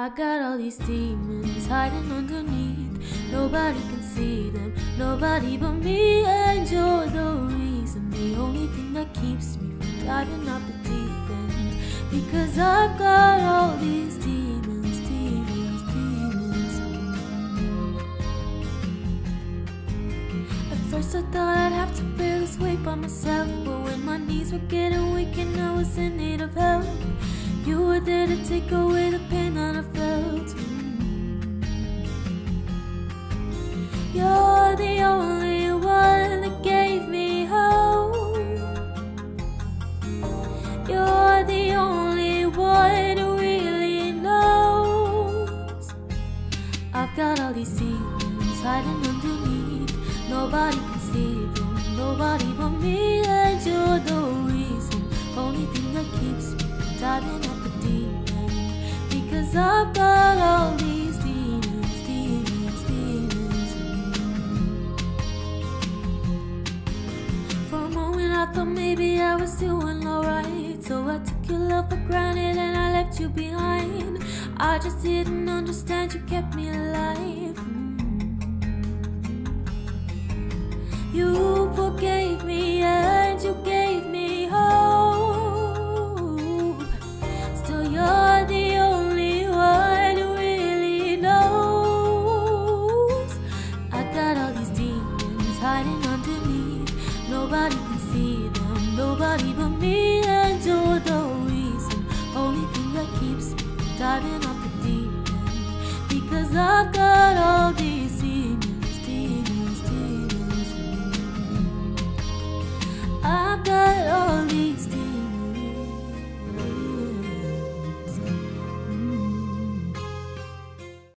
I got all these demons hiding underneath. Nobody can see them, nobody but me. And you're the reason, the only thing that keeps me from diving off the deep end. Because I've got all these demons, demons, demons. At first I thought I'd have to bear this weight by myself, but when my knees were getting weak and I was in need of help, you were there to take away the pain that I felt. You're the only one that gave me hope. You're the only one who really knows. I've got all these demons hiding underneath. Nobody can see them, nobody but me. And you're the reason, only thing that keeps me diving up the deep end. Because I've got all these demons, demons, demons. For a moment I thought maybe I was doing alright, so I took your love for granted and I left you behind. I just didn't understand you kept me alive. You forgave me and you gave me hope. You're the only one who really knows. I got all these demons hiding underneath. Nobody can see them, nobody but me. And you're the reason, only thing that keeps me diving off the deep end. Because I've got all these demons, demons, demons. I've got all these.